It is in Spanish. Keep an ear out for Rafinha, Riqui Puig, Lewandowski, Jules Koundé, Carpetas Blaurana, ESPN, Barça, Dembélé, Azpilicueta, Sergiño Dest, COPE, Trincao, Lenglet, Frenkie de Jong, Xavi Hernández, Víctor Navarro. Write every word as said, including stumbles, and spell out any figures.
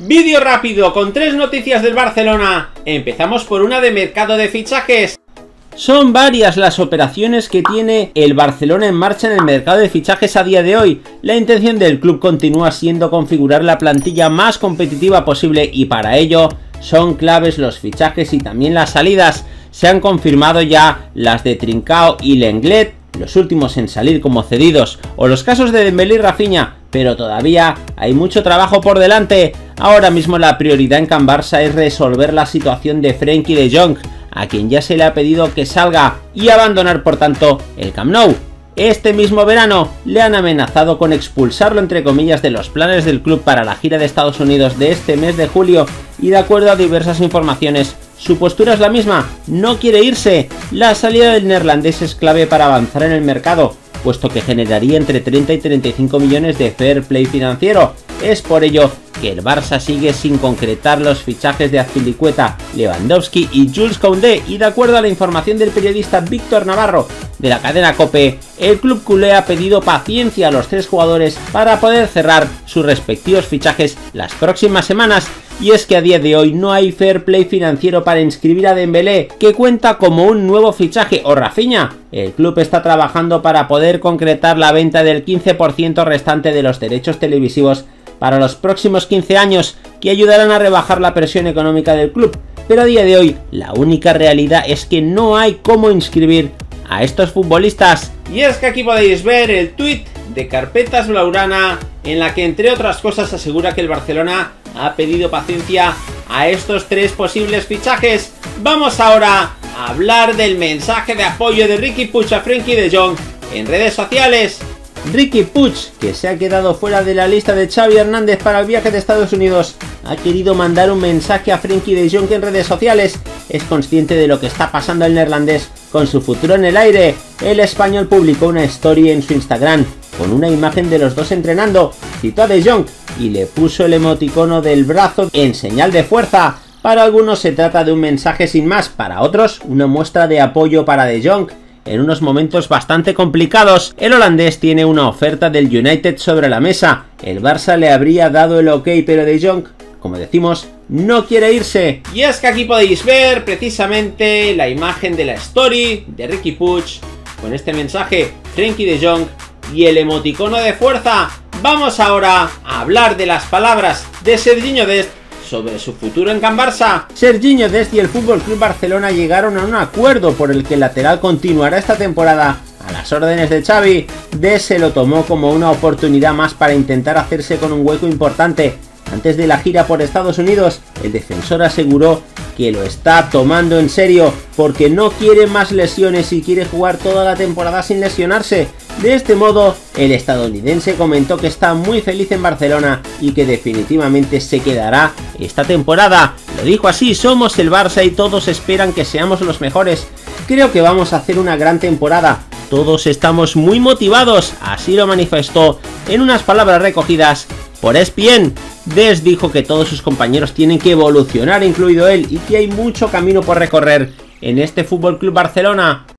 Vídeo rápido con tres noticias del Barcelona. Empezamos por una de mercado de fichajes. Son varias las operaciones que tiene el Barcelona en marcha en el mercado de fichajes a día de hoy. La intención del club continúa siendo configurar la plantilla más competitiva posible y para ello son claves los fichajes y también las salidas. Se han confirmado ya las de Trincao y Lenglet, los últimos en salir como cedidos, o los casos de Dembélé y Rafinha, pero todavía hay mucho trabajo por delante. Ahora mismo la prioridad en Can Barça es resolver la situación de Frenkie de Jong, a quien ya se le ha pedido que salga y abandonar por tanto el Camp Nou. Este mismo verano le han amenazado con expulsarlo entre comillas de los planes del club para la gira de Estados Unidos de este mes de julio y de acuerdo a diversas informaciones su postura es la misma, no quiere irse. La salida del neerlandés es clave para avanzar en el mercado, puesto que generaría entre treinta y treinta y cinco millones de fair play financiero. Es por ello que el Barça sigue sin concretar los fichajes de Azpilicueta, Lewandowski y Jules Koundé y de acuerdo a la información del periodista Víctor Navarro de la cadena COPE, el club culé ha pedido paciencia a los tres jugadores para poder cerrar sus respectivos fichajes las próximas semanas. Y es que a día de hoy no hay fair play financiero para inscribir a Dembélé, que cuenta como un nuevo fichaje, o Rafinha. El club está trabajando para poder concretar la venta del quince por ciento restante de los derechos televisivos para los próximos quince años, que ayudarán a rebajar la presión económica del club. Pero a día de hoy la única realidad es que no hay cómo inscribir a estos futbolistas. Y es que aquí podéis ver el tuit de Carpetas Blaurana, en la que entre otras cosas asegura que el Barcelona ha pedido paciencia a estos tres posibles fichajes. Vamos ahora a hablar del mensaje de apoyo de Riqui Puig a Frenkie de Jong en redes sociales. Riqui Puig, que se ha quedado fuera de la lista de Xavi Hernández para el viaje de Estados Unidos, ha querido mandar un mensaje a Frenkie de Jong en redes sociales. Es consciente de lo que está pasando el neerlandés con su futuro en el aire. El español publicó una story en su Instagram con una imagen de los dos entrenando, citó a De Jong y le puso el emoticono del brazo en señal de fuerza. Para algunos se trata de un mensaje sin más, para otros una muestra de apoyo para De Jong en unos momentos bastante complicados. El holandés tiene una oferta del United sobre la mesa, el Barça le habría dado el ok, pero De Jong, como decimos, no quiere irse. Y es que aquí podéis ver precisamente la imagen de la story de Riqui Puig con este mensaje, Frenkie de Jong y el emoticono de fuerza. Vamos ahora a hablar de las palabras de Sergiño Dest sobre su futuro en Can Barça. Sergiño Dest y el F C Barcelona llegaron a un acuerdo por el que el lateral continuará esta temporada a las órdenes de Xavi. Dest se lo tomó como una oportunidad más para intentar hacerse con un hueco importante. Antes de la gira por Estados Unidos, el defensor aseguró que lo está tomando en serio porque no quiere más lesiones y quiere jugar toda la temporada sin lesionarse. De este modo, el estadounidense comentó que está muy feliz en Barcelona y que definitivamente se quedará esta temporada. Lo dijo así: somos el Barça y todos esperan que seamos los mejores. Creo que vamos a hacer una gran temporada. Todos estamos muy motivados. Así lo manifestó en unas palabras recogidas por E S P N. Dest dijo que todos sus compañeros tienen que evolucionar, incluido él, y que hay mucho camino por recorrer en este F C Barcelona.